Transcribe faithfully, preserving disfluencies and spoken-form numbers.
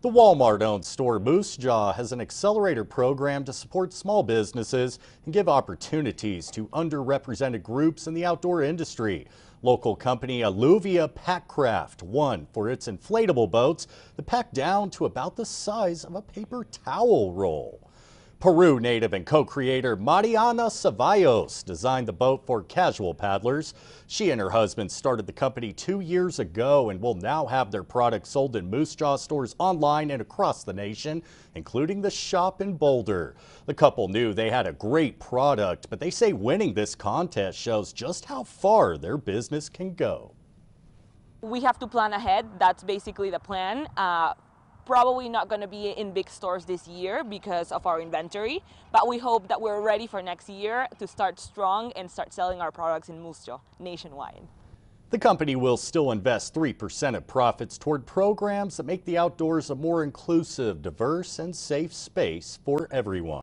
The Walmart-owned store Moosejaw has an accelerator program to support small businesses and give opportunities to underrepresented groups in the outdoor industry. Local company Alluvia Packraft won for its inflatable boats that pack down to about the size of a paper towel roll. Peru native and co-creator Mariana Cevallos designed the boat for casual paddlers. She and her husband started the company two years ago and will now have their products sold in Moosejaw stores online and across the nation, including the shop in Boulder. The couple knew they had a great product, but they say winning this contest shows just how far their business can go. We have to plan ahead. That's basically the plan. Uh, Probably not going to be in big stores this year because of our inventory, but we hope that we're ready for next year to start strong and start selling our products in Moosejaw nationwide. The company will still invest three percent of profits toward programs that make the outdoors a more inclusive, diverse, and safe space for everyone.